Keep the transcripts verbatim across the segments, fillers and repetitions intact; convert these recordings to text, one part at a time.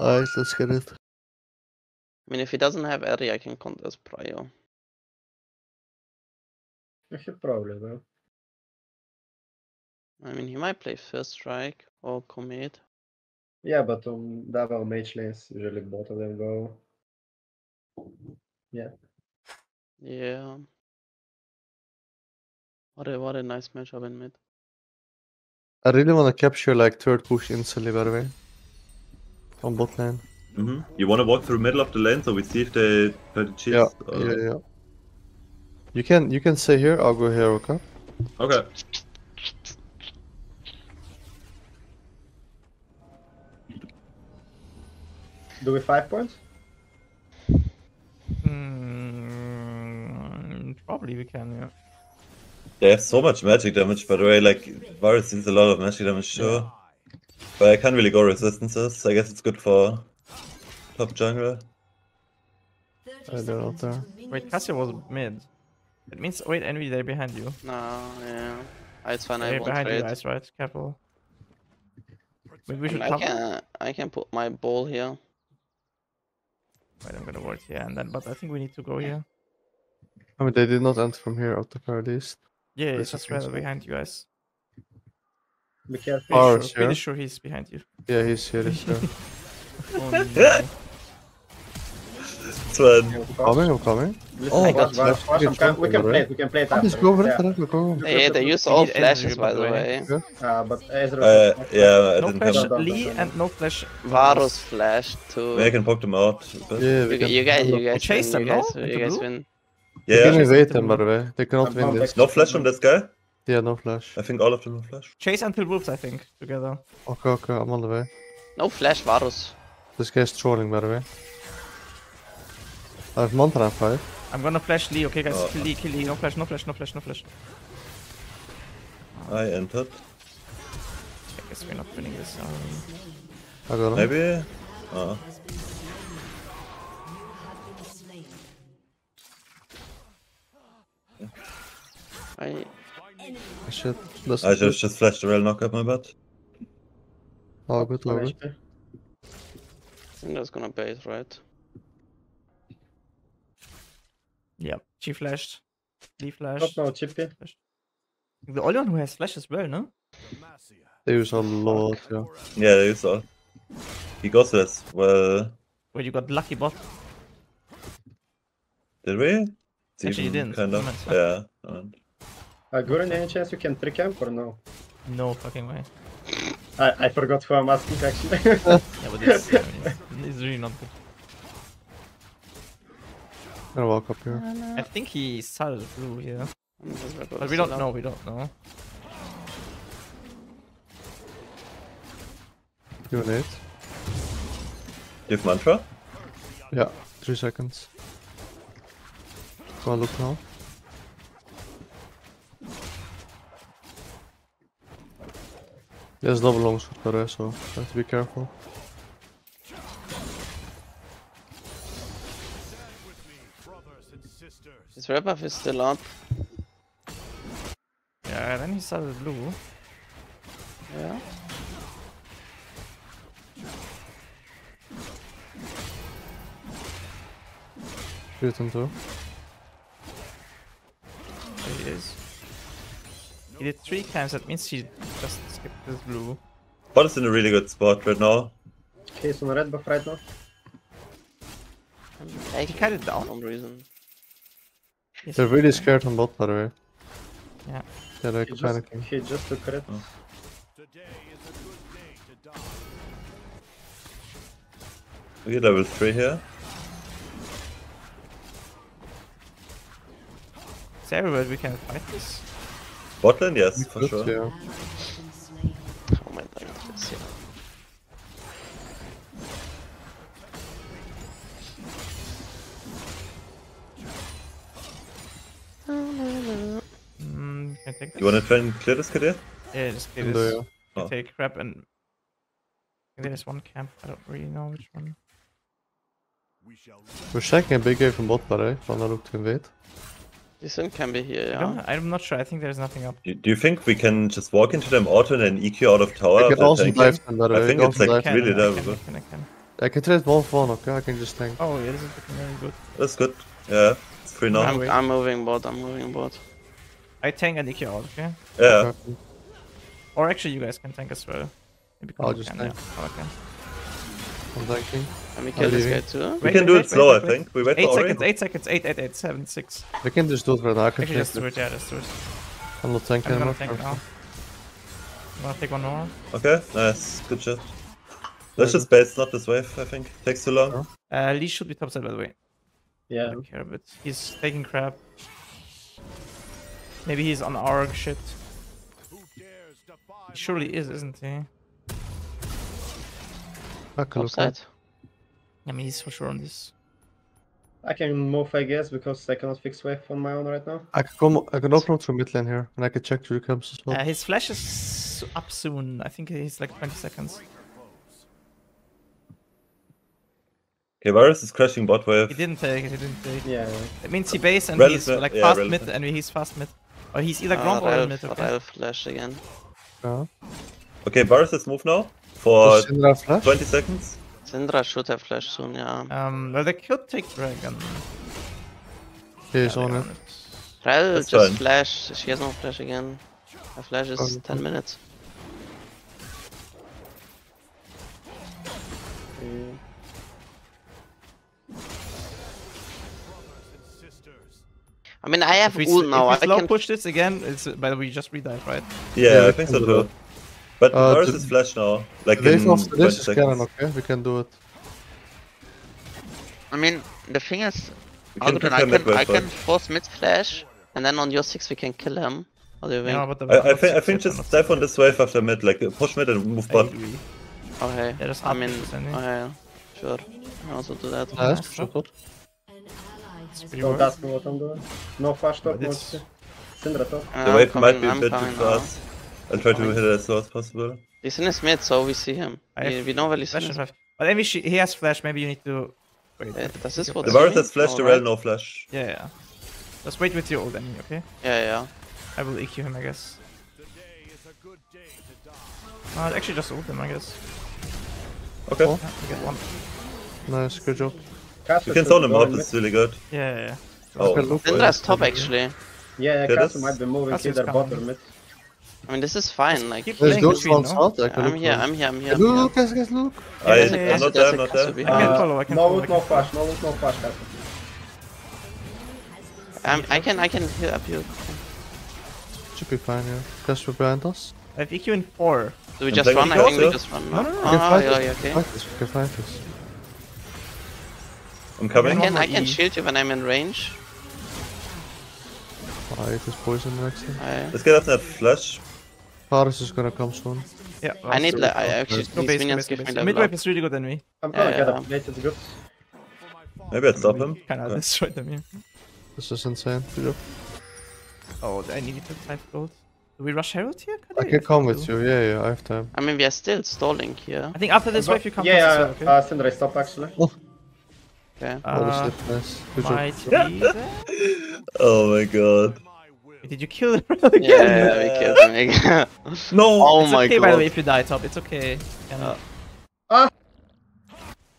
Alright, let's get it. I mean, if he doesn't have area, I can count as Prio. I should probably, though. I mean, he might play First Strike or Commit. Yeah, but on Dava Mage lanes, usually both of them go. Yeah. Yeah. What a, what a nice matchup in mid. I really want to capture like third push instantly, by the way. On bot lane. Mm-hmm. You want to walk through the middle of the lane so we see if they try to cheat? Yeah, or... yeah, yeah. You can, you can stay here, I'll go here, okay? Okay. Do we five points? Mm, probably we can, yeah. They have so much magic damage, by the way, like, Varus deals a lot of magic damage, sure. But I can't really go resistances, I guess it's good for top jungle. I don't know. Wait, Cassia was mid. It means, wait, Envy, they're behind you. No, yeah. It's fine, they're I won't behind trade. You guys, right? Careful. Maybe we should I, mean, I can I can put my ball here. Wait, I'm gonna ward here and then, but I think we need to go here. I mean, they did not enter from here out the paradise. Yeah, it's just right behind you guys. Be careful. Oh, sure. Pretty sure he's behind you. Yeah, he's here. He's here. Oh, no. It's fun. I'm coming, I'm coming. Listen, oh, I got watch, watch, watch, can, we can play it, we can play it after. Go, yeah. It, go. Hey, they use all flashes, by the way. way. Uh, but Ezra... Uh, yeah, I no didn't flash Lee and no flash... Varus flash too. We can poke them out. Yeah, we you, can, you guys, you guys chase them, you guys, no? You guys win. Yeah. You can evade them, by the way. They cannot I'm win this. No flash from this guy? Yeah, no flash. I think all of them no flash. Chase until wolves, I think, together. Okay, okay, I'm on the way. No flash, Varus. This guy's trolling, by the way. I have Mantra five. I'm gonna flash Lee, okay guys? Oh, kill Lee, kill Lee. No flash, no flash, no flash, no flash. I entered. I guess we're not winning this. Um... I got him. Maybe? Uh-huh. I... I should... I just, just flashed the rail knock up my butt. Oh, good, love it. I think that's gonna bait, right? Yep, she flashed. Lee flashed. Not now, Chippy. The only one who has flash as well, no? They use a lot, yeah. Yeah, they use a He got this, well... Well, you got lucky bot. Did we? It's Actually, you didn't. Kind of. Comments, yeah. Agurin, any chance you can trick camp or no? No fucking way. I, I forgot who I'm asking, actually. Yeah, but it's, I mean, it's, it's really not good. I walk up here. I think he started blue here. But we don't know, we don't know. You need. You have Mantra? Yeah, three seconds. Go look now. There's double long shot for us, so I have to be careful. His rebuff is still up. Yeah, then he started blue. Yeah. Shoot him too. There he is. He did three times, that means he just skipped his blue. Bot is in a really good spot right now. He's on red buff right now. I can cut it down for some reason. He's They're really scared on bot, by the way. Yeah. They're like he panicking. Just, he just took crit. Oh. We get level three here. Is there a way we can fight this? Bot lane, yes, we for could, sure. Yeah. Oh my god, yes, yeah. You wanna try and clear this, Kadir? Yeah, just clear this. No, yeah. Oh. Take crap and... Maybe there's one camp, I don't really know which one. We're shaking a big wave from bot, but I wanna look to invade. This one can be here, yeah. I'm not sure, I think there's nothing up. Do, do you think we can just walk into them auto and then E Q out of tower? I can also dive them, by the way. I think it's like really terrible. I can trade both one, okay? I can just tank. Oh yeah, this is looking very good. That's good. Yeah, it's free now. I'm, I'm moving bot, I'm moving bot. I tank and E Q out, okay? Yeah. Okay. Or actually you guys can tank as well. Maybe I'll just can, tank. Yeah. Okay. I'm tanking. Let me kill this guy too. We wait, can wait, do wait, it slow, I think. We wait eight for seconds, eight seconds, eight, eight, eight, seven, six. We can just do it right now. I can actually, just do it, yeah, just do it. I'm not tanking anymore. I'm gonna tank now. You wanna take one more? Okay, nice. Good shit. Let's just base, not this wave, I think. Takes too long. Uh, Lee should be topside, by the way. Yeah. I don't care a bit. He's taking crap. Maybe he's on our shit. He surely is, isn't he? I can look at. I mean, he's for sure on this. I can move, I guess, because I cannot fix wave on my own right now. I can come. I can open up to mid lane here, and I can check the recamps as well. Uh, his flash is up soon. I think he's like twenty seconds. Okay, Varus is crashing bot wave. He didn't take it, he didn't take it. Yeah, yeah. It means he base and Rell he's like yeah, fast Rell mid, and he's fast mid. Or he's either Gromp uh, or mid, okay? I'll flash again. Uh-huh. Okay, Varus has moved now for twenty seconds. Syndra should have flashed soon, yeah. Um, well, they could take Dragon. He's yeah, on it. Rell just fine. Flash, she has no flash again. Her flash is okay. ten minutes. Okay. I mean, I have we, ult now. If we slow I can push this again. It's by the way, just redive, right? Yeah, yeah I think so too. But uh, Varus is flash now. Like in twenty seconds. Cannon, okay? We can do it. I mean, the thing is, we can Agurin, I can, I can force mid flash, and then on your six we can kill him. What do you think? No, but the I, I think I think just dive on this wave after mid, like push mid and move bot. Okay. Yeah, I mean, okay, sure. I can also do that. Yeah, that's sure. So that's what I'm doing. No flash top, no Syndra top. The wave might be a bit too fast. I'll try to hit it as low as possible. He's in his mid, so we see him. We, we know where he's in. But maybe she, he has flash, maybe you need to... Wait, yeah, that's this what the Varus has flash, the Rell no flash. Yeah, yeah. Just wait with your old enemy, okay? Yeah, yeah. I will E Q him, I guess. I'll actually just ult him, I guess. Okay. Oh, I get one. Nice, good job. You can zone him out, it's really good. Yeah, yeah, yeah. Oh, Syndra's top actually. Yeah, yeah, Cassiopeia might be moving Cassio's either bot or mid. I mean, this is fine, like... Keep playing between, no? Out, I can I'm, here, I'm here, I'm here, I'm here. Look, guys, guys, look! Yeah, I, yeah, I'm not there, I'm not there. I can follow, I can follow. No ult, no flash, no ult, no flash, Cassiopeia. I can, I can heal up here. Should be fine, yeah. Cassiopeia behind us. I have E Q in four. Do we just run? I think we just run. No, no, no. Oh, yeah, okay. We can fight this. I'm coming. I can, I can shield you when I'm in range. Alright, this poison next time. I... Let's get up that flash. Varus is gonna come soon. Yeah, I need like I actually no these base, minions base, give base. Me level up. Midwave is really good enemy. I'm gonna yeah, get up. Late, it's good. Maybe I'll stop him. Kinda yeah. Destroyed them here. This is insane. Oh, I needed to five gold. Do we rush Herald here? Can I can come with you, yeah, yeah, I have time. I mean, we are still stalling here. I think after this wave you come. Yeah, yeah, uh, Syndra stop actually. Okay. Uh, oh my god. Did you kill him again? Yeah, we killed him again. No, oh it's my okay god. By the way, if you die top, it's okay. Uh, ah!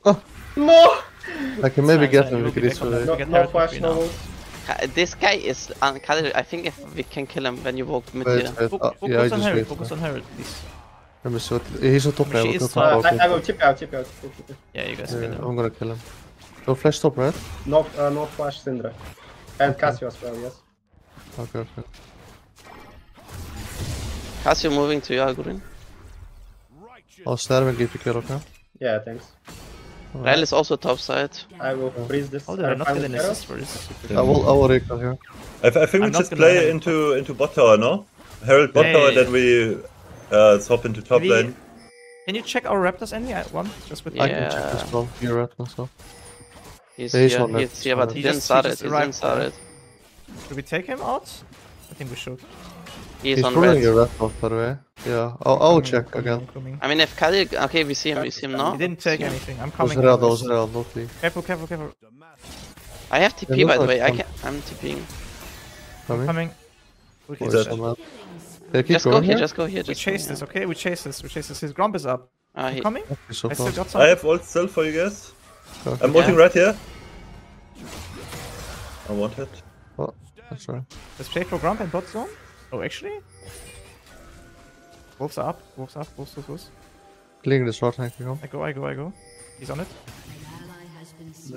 Oh. No! I can maybe Sorry, get him, we can destroy him. No, no flash, no ult. This guy is uncutted. I think if we can kill him when you walk mid here. Focus, uh, yeah, focus on Herald, focus on Herald, please. I'm so he's on top level. I will tip out, tip out. Yeah, you guys get him. I'm gonna kill him. No flash top, right? No, uh, no flash Syndra. And okay. Cassiopeia as well, yes. Okay, okay. Cassiopeia moving to you, Agurin. I'll start and give you carrot now. Yeah, thanks. Right. Rell is also top side. I will freeze this. Oh, they're not killing us for this. I will, I will recall here. I, I think I'm we just play into, into bot tower, no? Herald bot hey. Tower, then we uh, swap into top we... lane. Can you check our Raptors any at one? Just with yeah. I can check this one. Your Raptors, so. He's, yeah, he's here, he's left. Here, but he didn't start it, he didn't start it. Should we take him out? I think we should. He's, he's on red. He's pulling your red off, by the way. Yeah, I'll, I'll check coming, again. Coming. I mean, if Khalid... Okay, we see him, we see him now. He didn't take anything, I'm coming. Those Rell, those Rell, not me. Careful, careful, careful. I have T P, yeah, by the way, I can... I'm TPing. Coming. coming. We'll yeah, just go here, here, just go here, just we chase go here. this, okay? We chase this, we chase this. His Gromp is up. Uh, he... coming? So I still got some. I have old stealth for you guys. Okay. I'm ulting yeah. right here. I want it. Oh, that's right. Let's play for Gromp and bot zone. Oh, actually? Wolves are up, wolves up, wolves, wolves, wolves. Clearing the short tank, you know. I go, I go, I go. He's on it.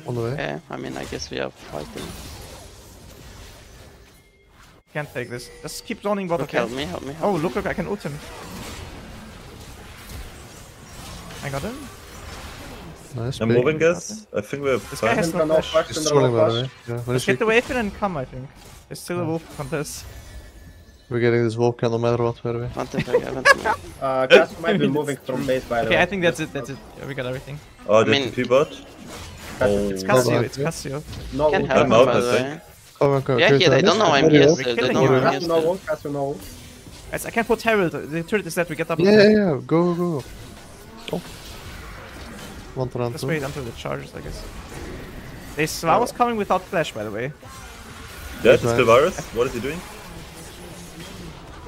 On the way. Yeah, I mean, I guess we are fighting. Can't take this. Just keep zoning bot, okay? Help me, help me, help Oh, look, look, I can ult him. I got him. Nice. I'm moving, guys. I think we're this guy has no flash. Flash. He's trolling, by the way. Yeah, let's get the wave in and come, I think. There's still yeah. a wolf contest. We're getting this wolf no matter what, by the way. Uh, Cass might be moving from base, by the okay, way. Okay, I think that's it, that's it. Yeah, we got everything. Oh, the T P bot? Oh. It's Cassio, it's Cassio. No, can't help him, out, by the way. Oh my god. Yeah, here, they don't know I'm here, they don't know I'm here. No, Cassio, no. I can't put Herald, the turret is dead, we get up. Yeah, yeah, go, go. One to run Let's wait until the charges, I guess. This Varus oh. coming without flash, by the way. That is the Varus. What is he doing?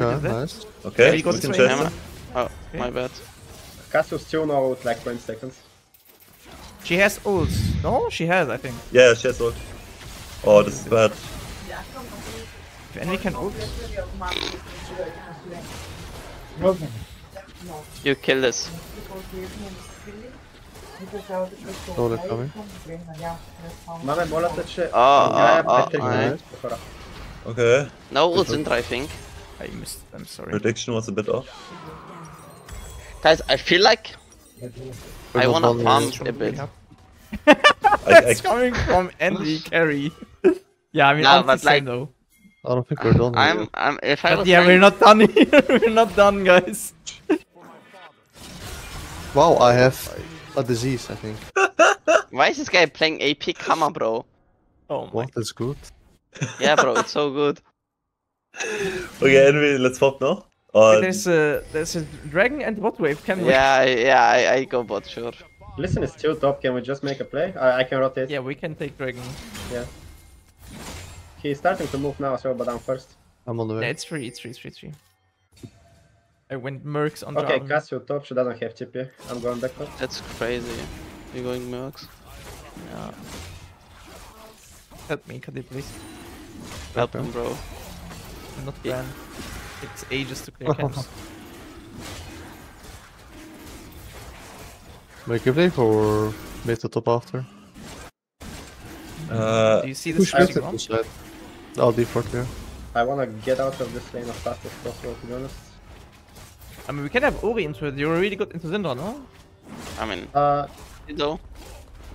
Yeah, nice. Okay, yeah, he got the hammer. Oh, okay. My bad. Cassio's still now with like twenty seconds. She has ult. No, she has, I think. Yeah, she has ult. Oh, this is bad. If enemy can ult. Okay. You kill this. Oh, they're coming. Oh, oh, oh, oh. Okay. No ult Syndra, I think. I missed, I'm sorry. Prediction was a bit off. Guys, I feel like I wanna farm a bit. It's coming from Andy Carry. Yeah, I mean, no, I'm the same though. I don't think we're done I'm, here. I'm, if I was yeah, we're not done here. We're not done, guys. Wow, I have a disease, I think. Why is this guy playing A P Karma, bro? Oh my. What, that's good? Yeah, bro, it's so good. Okay, anyway, let's pop now. Uh, there's a there's a dragon and bot wave. Can we? Yeah, yeah, I, I go bot, sure. Listen, it's still top. Can we just make a play? I, I can rotate. Yeah, we can take dragon. Yeah. He's starting to move now, so but I'm first. I'm on the way. Yeah, it's free, it's free, it's free, it's free. I went mercs on okay, Draven. Cassio top, she doesn't have T P. I'm going back top. That's crazy. You're going mercs? Yeah. Help me, Kadi, please. Help him, bro. I'm not banned. Yeah. It's ages to clear camps. Make a play for mid to top after. Uh, Do you see this push mid? I'll default here. I wanna get out of this lane as fast as possible, to be honest. I mean, we can have Ori into it. You're really good into Syndra, no? I mean, uh, you know,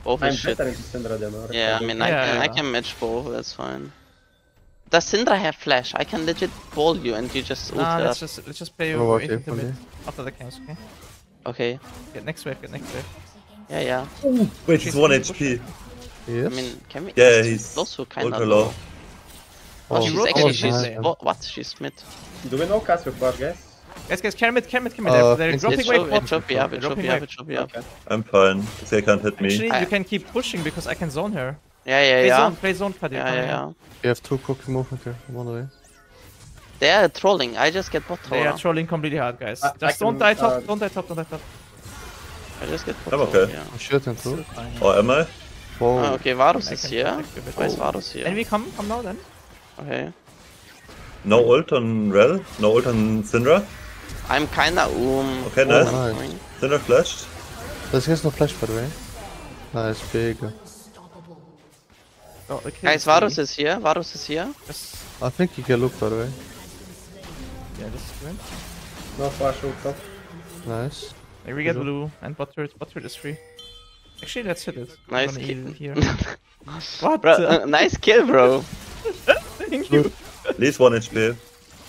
both I'm is shit. Into Syndra than Ori. Yeah, I mean, yeah, I, can, yeah. I can match both, that's fine. Does Syndra have flash? I can legit ball you and you just ult. Nah, let's just, let's just play oh, okay, into mid after the camps, okay? Okay. Get next wave, get next wave. Yeah, yeah. Ooh, wait, he's one H P. Yes. I mean, can we... Yeah, he's also kind of low. Oh, she's actually, she's... Oh, what? She's mid. Do we know Cassio flash, guys? Guys, guys, carry mid, carry mid, carry mid. Uh, They're dropping wave. It should be up, it should be up, it should be up. I'm fine. They can't hit me. Actually, I... you can keep pushing because I can zone her. Yeah, yeah, play yeah. Zone, play zone, Paddy. Yeah, yeah, yeah. We have two quick movement here. I'm on the way. They are trolling. I just get bot tower. They are trolling completely hard, guys. I, just I can, don't die top, uh, don't die top, don't die top. I just get bot tower. I'm okay. Yeah. I'm shooting too. Oh, am I? Whoa. Oh, okay, Varus is here. Why is Varus here? Enemy, come, come now then. Okay. No ult on Rell, no ult on Syndra. I'm kinda um. Okay, nice. Oh, nice. Syndra flashed. This guy's no flash, by the way. Nice, big. Oh, okay. Guys, Varus is here, Varus is here. Yes. I think you can look, by the way. Yeah, just win. No flash ult up. Nice. Here we get blue, blue and bot turret. Bot turret is free. Actually, let's hit it. Nice kill. Here. What? Bro, uh, nice kill, bro. Thank you. At least one H P.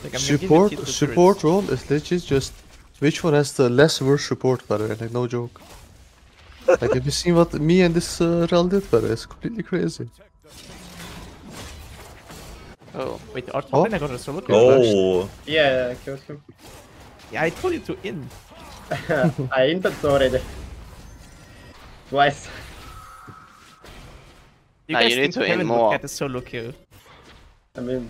Like, support support role is legit just which one has the less worse support, by the way, like no joke. Like have you seen what me and this uh, Rell did, by the way? It's completely crazy. Oh, wait, the art oh. I got a solo kill. Oh. Yeah, I killed him. Yeah, I told you to in. I inted already. Twice. You nah, guys you need to in more. Get a solo kill. I mean...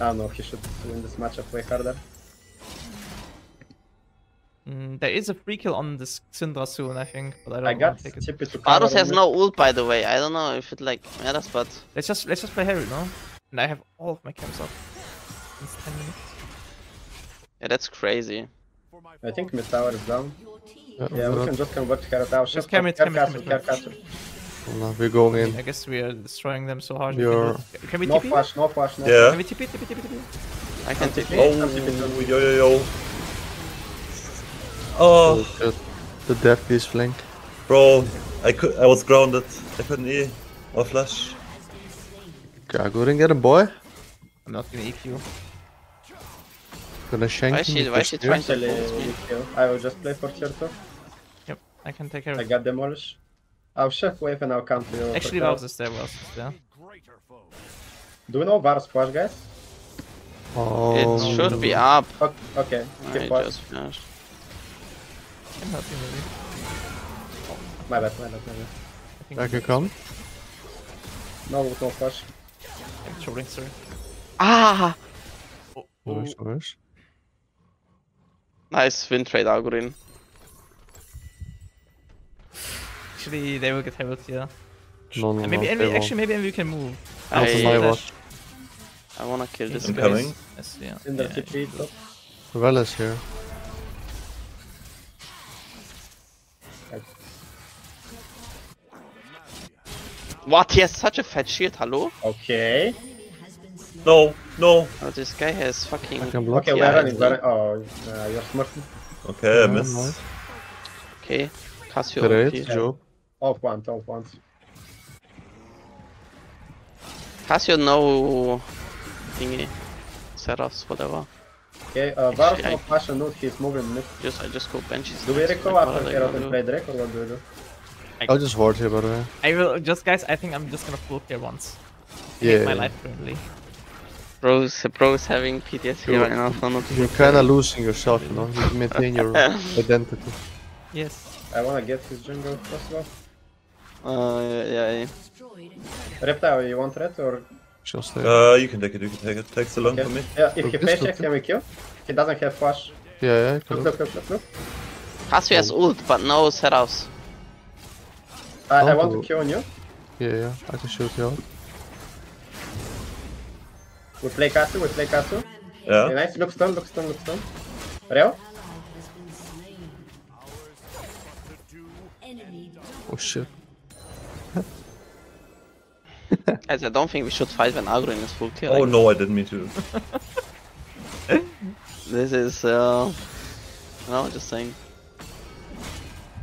I don't know, he should win this matchup way harder. Mm, there is a free kill on this Syndra soon, I think, but I don't I got take it. it Varus has no ult, by the way. I don't know if it like matters, but let's just let's just play Harry, no? And I have all of my camps up. It's ten minutes. Yeah, that's crazy. I think mid tower is down. Yeah, yeah we can just convert to Harry tower. Just come in, come in. No, we're going in. I guess we are destroying them so hard. You're... Can we T P? No flash, no flash, no yeah. Can we T P, T P, T P, T P? I can T P. Oh, yo, yo, yo. Oh, oh the death is flank. Bro, I could, I was grounded. I couldn't E or flash. Agurin, get him, boy. I'm not gonna E Q. Gonna shank. Why is she, why is she trying to E Q? I will just play for Cherto. Yep, I can take care of it. I got demolished. I'll chef wave and I'll come to you. Actually, Varus is there, Varus is there. Do we know Varus flash, guys? Oh, it should no. be up. O okay, keep I just flash. Can help you, maybe. Oh, my bad, my bad, my bad. I think I can come. No, no flash. I'm trolling, sorry. Ah! Oh, oh. Nice, nice win trade, Agurin. Actually, they will get held here. No, no, maybe no, envy, actually, maybe envy can move. I, I wanna kill this guy. Coming. Yes, yeah. In the yeah, T P top. Rell is here. What? He has such a fat shield. Hello. Okay. No, no. Oh, this guy has fucking. I can block. Okay, we're running. We're running. Oh, uh, you're smart. Okay, I missed. Okay. Great job. Off one, off one. Cassio no thingy, Seraphs, whatever. Okay, uh, Varus no flash and ult, he's moving mid. Just, I just go benches. Do we recall after Herod and play Drake, or what do we do? I'll just ward here, by the way. I will, just guys, I think I'm just gonna pull here once. Yeah. Make my life friendly. Bro's, bro's having P T S D right now, so not You're kinda losing yourself, you know, you maintain your identity. Yes. I wanna get his jungle if possible. Uh, yeah, yeah. yeah. Reptile, you want red or? Just uh, you can take it, you can take it. Takes so long okay. for me. Yeah, if he face checks, can we kill? He doesn't have flash. Yeah, yeah, can Look, look, look, look. Cassiopeia has ult, but no Seraphs. I, I want to kill on you. Yeah, yeah, I can shoot you out. We play Cassiopeia, we play Cassiopeia. Yeah. yeah. Nice, look stun, look stun, look stun. Rell? Oh shit. Guys, I don't think we should fight when Agurin is full tier. Oh like. no, I didn't mean to. This is uh... No, just saying.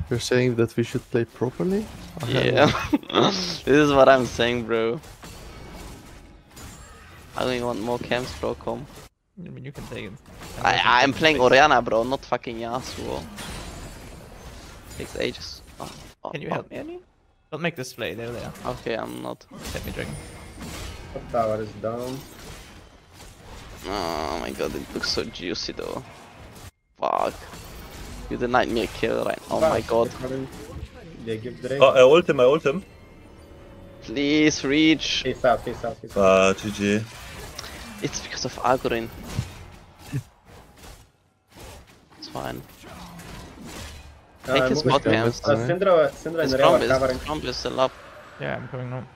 You're saying that we should play properly? Yeah. This is what I'm saying, bro. I don't even want more camps, bro, come. I mean, you can take it. I, I I'm playing Orianna, bro, not fucking Yasuo. Takes ages. Oh. Can you oh. help me any? Don't make this play, there they are. Okay, I'm not. Let me drink. The tower is down. Oh my god, it looks so juicy though. Fuck. You denied me a kill right now. Oh my god. They give Drake. Oh, I ult him, I ult him. Please reach. He's out, he's out, he's out. Ah, G G. It's because of Agurin. It's fine. Take his spot, man. Syndra and Rell are covering. Gromp is still up. Yeah, I'm coming now.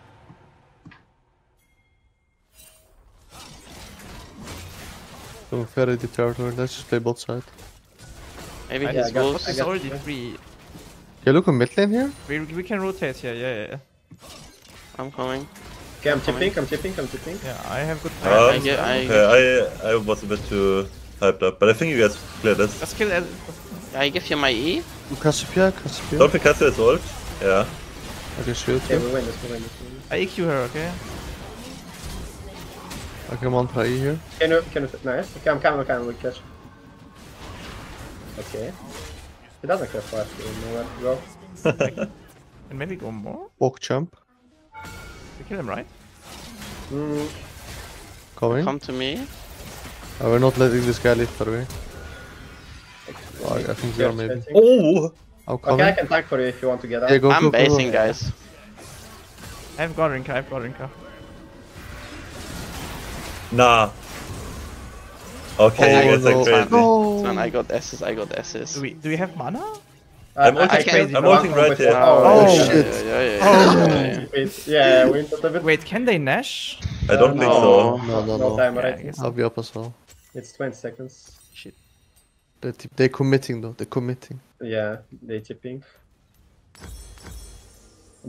So very deterred, let's just play both side. Maybe I his wolf is already free. Yeah, look on mid lane here. We, we can rotate here, yeah, yeah, yeah. I'm coming. Okay, I'm tipping, I'm tipping, I'm tipping. Yeah, I have good time. Um, I, get, I, okay, I, I was a bit too hyped up, but I think you guys cleared this. Let's kill L. I give you my E. Cassiopeia, Cassiopeia. Don't think Cassiopeia is old. Yeah. Okay, shield. Okay, we win this, we win this. I E Q her, okay? Okay, I'm on play here. Can you, can you, nice. Okay, I'm coming, I'm coming, we catch. Okay. He doesn't have flash, we know where to go. And maybe go more? Walk jump. We kill him, right? Mm. Coming. Come to me. Oh, we're not letting this guy leave for me. Oh, I think you're maybe. Oh! Okay, I can tank for you if you want to get out. Yeah, go, I'm go, go, basing, go. guys. I have got Rinka, I have got Rinka. Nah. Okay, oh, no. Crazy. No. Man, I got S's, I got S's. Do we, do we have mana? I'm ulting right here. Oh shit. Yeah, yeah, yeah. Wait, can they Nash? I don't think so. No, no, no. I'll be up as well. It's twenty seconds. Shit. They're committing though, they're committing. Yeah, they're tipping.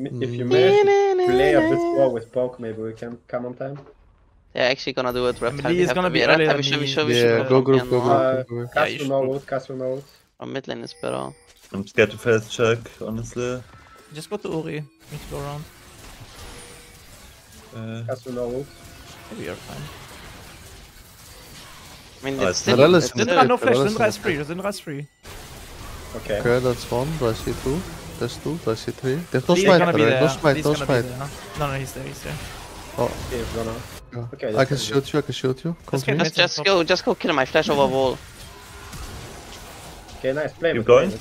If you manage to play a bit more with poke, maybe we can come on time. They're actually gonna do it rap time. It's gonna be rap time. We should, we should, we should. Yeah, go group, go group. Castle no ult, Castle no ult. Our mid lane is better. I'm scared to fast check, honestly. Just go to Uri, need to go around. Uh, Castle no ult. Maybe we are fine. I mean, it's still... Syndra, no flash, Syndra is free, Syndra is free. Okay. Okay, that's one, do I see two? There's two, do I see three? There's no smite, right? No smite, no smite. No, no, he's there, he's there. Oh. He's gonna... Yeah. Okay, I can shoot you, I can shoot you. Continue. Just, just go, just go kill him, I flash over wall. Okay, nice, play. You going? It.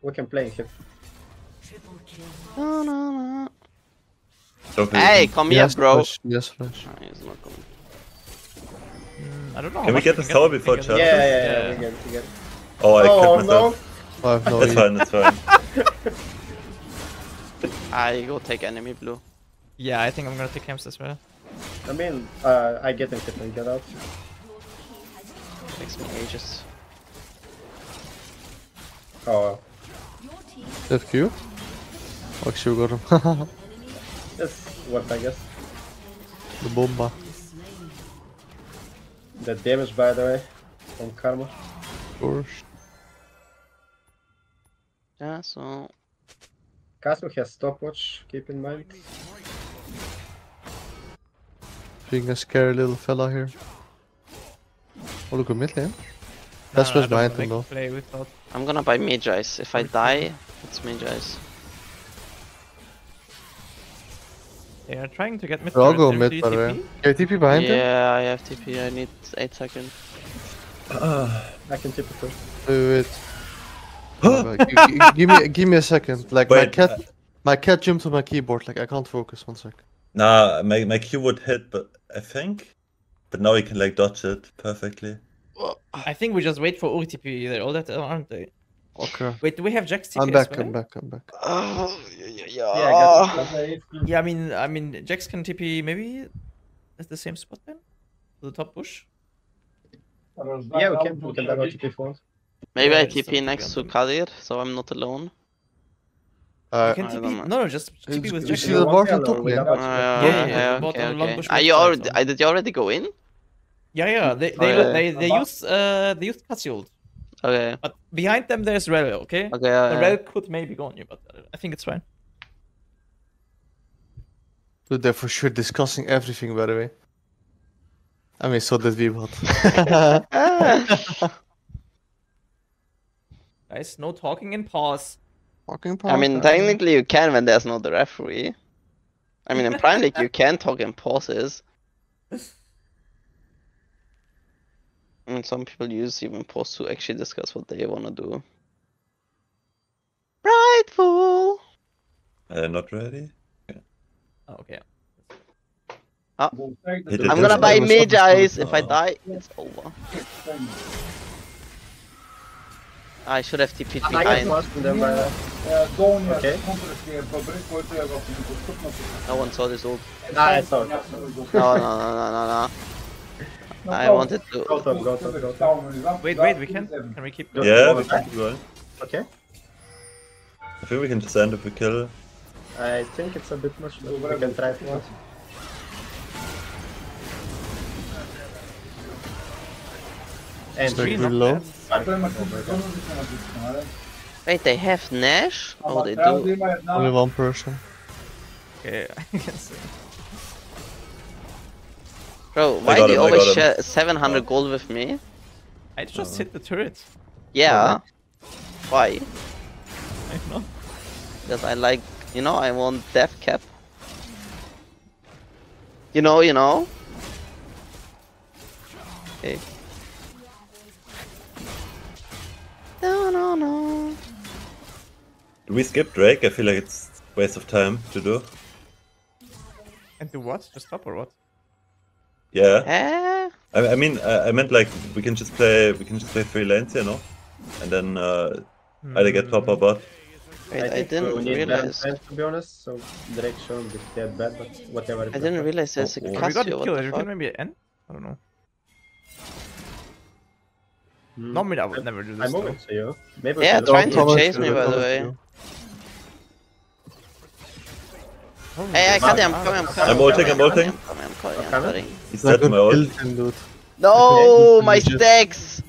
We can play him. No, no, no. Okay. Hey, come yes, here, bro. Flash. Yes, flash. No, he's not coming. Mm, I don't know. Can we get the tower before charge? Yeah, yeah, yeah, yeah. We get, we get. Oh, I oh, killed myself. No. Oh, no, that's fine, that's fine. I go take enemy blue. Yeah, I think I'm gonna take camps as well. I mean, uh, I get him and get out. Takes me ages. Oh. That Q? Actually, we got him. That's what I guess. The bomba. The damage, by the way, from Karma. Of course. Yeah, so. Castle has stopwatch, keep in mind. Being a scary little fella here. Oh, look at mid lane. That's no, what's behind him though. Without... I'm gonna buy mage ice. If I die, it's mage ice. They are trying to get mid. I'll go mid, by the way. You have T P behind him? Yeah, I have T P. I need eight seconds. Uh, I can T P first. Wait, wait. give, me, give me a second. Like, wait, my cat uh... my cat jumped to my keyboard. Like, I can't focus. One sec. Nah, my, my Q would hit, but I think. But now we can like dodge it perfectly. I think we just wait for Uri T P. They're all that, aren't they? Okay. Wait, do we have Jax T P? I'm back, well? I'm back, I'm back. Oh, yeah, yeah, yeah. Yeah, I, yeah, I mean, I mean, Jax can T P maybe at the same spot then? The top bush? Yeah, we can, we can back out T P for. Maybe yeah, I T P next to Kadir, so I'm not alone. Uh, you can T P, no, no, just T P with Jax. You see the bar on top, yeah? Yeah, yeah, okay, okay. Are you already, did you already go in? Yeah, yeah, they they, oh, yeah. they, they use uh they use Cassiold. Okay. But behind them there's Rell, okay? Okay, yeah, the Rell yeah. could maybe go on you, but I think it's fine. Dude, they're for sure discussing everything, by the way. I mean, so did we, but... Guys, no talking in pause. Talking in pause. I mean, right? Technically you can when there's no the referee. I mean, in Prime League you can talk in pauses. And some people use even posts to actually discuss what they want to do. Prideful! Uh, not ready? Okay. Oh, okay. Ah. I'm gonna buy mage ice. If I die, it's over. I should have T P'd behind. Okay. No one saw this ult. No, I saw it. No, no, no, no, no, no. I wanted to. Go top, go top, go top. Wait, wait, we can. Can we keep going? Yeah, we can keep going. Okay. I think we can just end if we kill. I think it's a bit much, but we can try for it. And three low. Wait, they have Nash? Oh, they do. Only one person. Okay, I can see. Bro, why do you always share seven hundred gold with me? I just hit the turret. Yeah. Why? I don't know. Because I like, you know, I want death cap. You know, you know. Okay. No, no, no. Do we skip Drake? I feel like it's a waste of time to do. And do what? Just stop or what? Yeah. Eh? I, I mean, I, I meant like we can just play, we can just play three lanes here, no? And then uh, mm. either get top or bot. Wait, I, I didn't we need realize. Bad plans, to be honest, so direction is dead bad, but whatever. I didn't bad. realize there's a oh, Cassio. We got a kill. You can maybe end? I don't know. Mm. Not me. I would never do this. I'm moving to you. Maybe yeah, trying to chase me by the way. Oh, hey, I can't, I'm coming, I'm coming. I'm ulting, I'm ulting. I'm coming, I'm coming, I'm coming. He's dead, my ult. No, my stacks!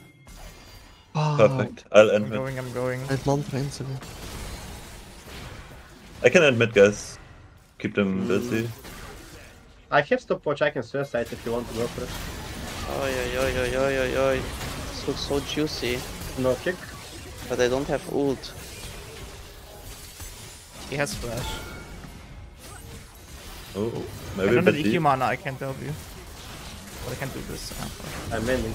Oh. Perfect, I'll end mid. I'm going, I'm going. I have long planes again. I can end mid, guys. Keep them mm. busy. I have stopwatch, I can suicide if you want to go for it. Oh, yo, yo, yo, yo, yo, yo. This looks so juicy. No kick. But I don't have ult. He has flash. Oh, maybe I don't have E Q mana, I can't help you. But I can do this. I'm ending.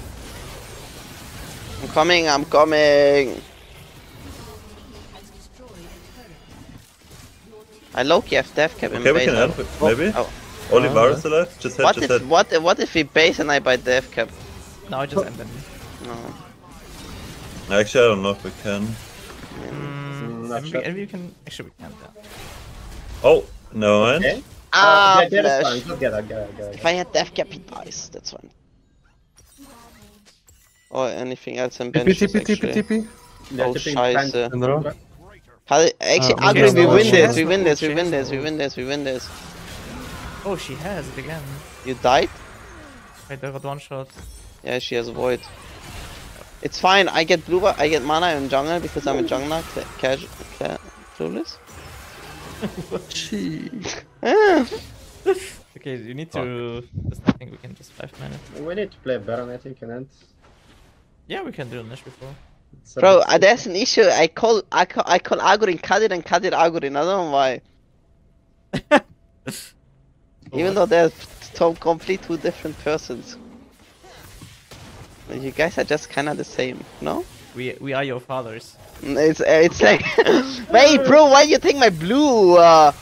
I'm coming, I'm coming! I low-key have death cap in base. Okay, we can help it, maybe? Oh. Only Varus alive? Just head, what just if, head. What, what if we base and I buy death cap? No, I just oh. end them. No. Actually, I don't know if we can. Mm, mm, maybe, maybe we can... Actually, we can that. Oh! No end? Okay. Ah, uh, flash. If I had death cap, he dies, that's fine. Or anything else in benches, actually. Tippy, tippy, tippy. Oh, scheiße. Actually, uh, Agurin, we win this, we win this, we win this, we win this, we win this. Oh, she has it again. You died? Wait, I got one shot. Yeah, she has void. It's fine, I get blue, I get mana in jungle because I'm a jungler. Cash, cash, clueless. ah. Okay, you need to. There's nothing we can just five minutes. We need to play Baron, I think, and end. Yeah, we can do Nash before. Bro, uh, there's an issue. I call, I call, I call Agurin Kadir and Kadir Agurin. I don't know why. Even though they're complete two different persons. You guys are just kind of the same, no? We we are your fathers. It's it's like, wait, bro, why you take my blue? Uh...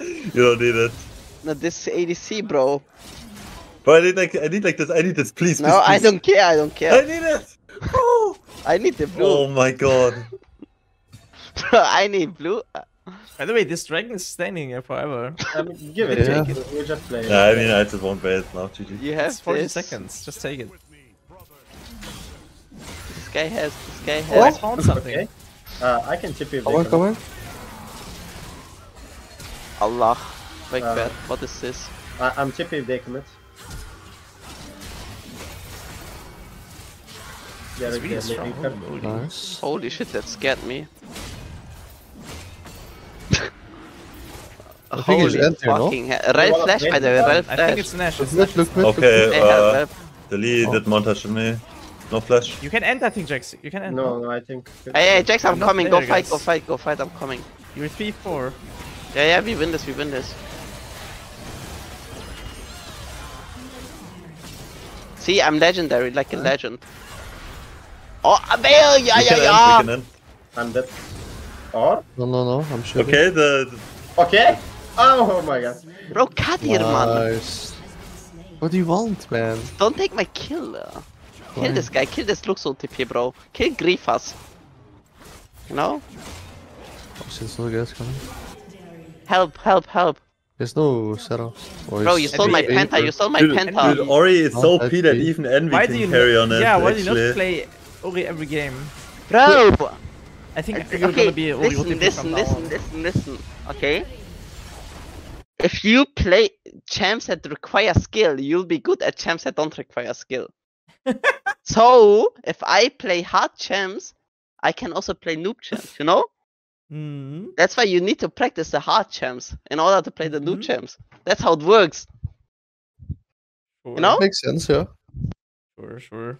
you don't need it. No, this A D C, bro. But I need like I need like this. I need this, please. No, please, I please. don't care. I don't care. I need it. Oh. I need the blue. Oh my god. Bro, I need blue. By the way, this dragon is standing here forever. Um, give it. Yeah. Take it. We'll just play. Nah, I mean, I just won't play it now. G G. You have forty seconds. Just take it. This guy has, this guy has. Oh, I found something. Okay. Uh, I can tip you back. Come on, come Allah. Like uh, that. What is this? I I'm tipping if they commit. Yeah, really yeah, strong. Holy. Nice. Holy shit, that scared me. Holy fucking fucking hell. Rell flash, by the way, Rell flash. I think it's Nash. It's Nash. Okay, uh, delete that montage to me. No flash. You can end, I think, Jax. You can end. No, no, I think. Hey, hey Jax, I'm, I'm coming. Go fight, go fight, go fight. I'm coming. You're three four. Yeah, yeah, we win this, we win this. See, I'm legendary, like a legend. Oh, Abel! Yeah, yeah, yeah! End, end. I'm dead. Or? No, no, no, I'm sure. Okay, the. the... Okay? Oh, oh my god. Bro, Kadir, nice. Man. What do you want, man? Don't take my kill. Kill this guy, kill this Lux O T P, bro. Kill Grifas. You know? Oh, there's no gas coming. Help, help, help. There's no setup. Oh, bro, you stole my Penta, you stole my dude, Penta. Dude, Ori is so P that even Envy why can carry on it. Yeah, why actually. do you not play Ori every game? Bro! I think, I think you're okay, gonna be Ori listen, O T P listen, listen, listen, listen, okay? If you play champs that require skill, you'll be good at champs that don't require skill. So, if I play hard champs, I can also play noob champs, you know? Mm-hmm. That's why you need to practice the hard champs in order to play the noob mm-hmm. champs. That's how it works. Sure. You know? Makes sense, yeah. Sure, sure.